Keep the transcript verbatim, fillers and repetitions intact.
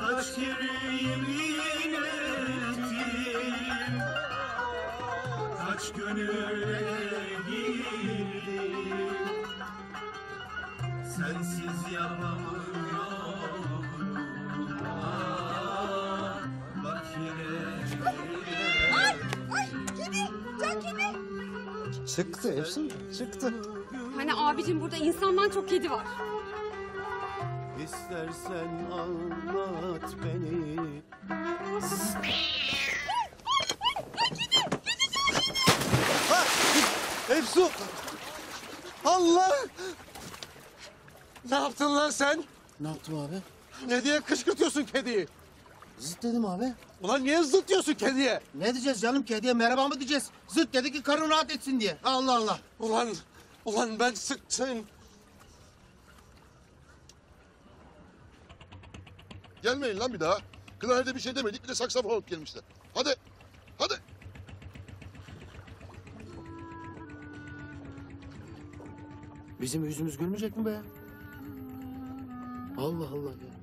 Kaç kere yemin ettim, kaç gönüle girdim, sensiz yapamıyorum. Aa, bak yine. Ay, ay, kedi, can kedi. Çıktı Efsun, çıktı. Hani abicim burada insandan çok kedi var. İstersen anlat beni. Ha, Efsun! Allah! Ne yaptın lan sen? Ne yaptım abi? Ne diye kışkırtıyorsun kediyi? Zıt dedim abi. Ulan niye zıt diyorsun kediye? Ne diyeceğiz canım kediye? Merhaba mı diyeceğiz? Zıt dedi ki karın rahat etsin diye. Allah Allah! Ulan, ulan ben sıktım. Gelmeyin lan bir daha. Klarede bir şey demedik, bir de saksafon alıp gelmişler. Hadi, hadi. Bizim yüzümüz gülmeyecek mi be? Allah Allah ya.